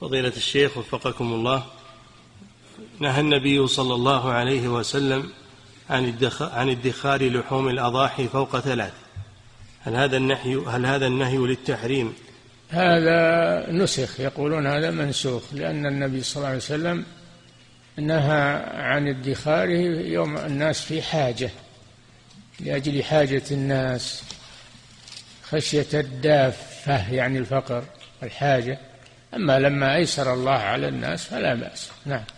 فضيلة الشيخ وفقكم الله، نهى النبي صلى الله عليه وسلم عن ادخار لحوم الأضاحي فوق 3، هل هذا النهي للتحريم؟ هذا نسخ، يقولون هذا منسوخ، لأن النبي صلى الله عليه وسلم نهى عن ادخاره يوم الناس في حاجة، لأجل حاجة الناس خشية الدافة، يعني الفقر، الحاجة. أما لما أيسر الله على الناس فلا بأس. نعم.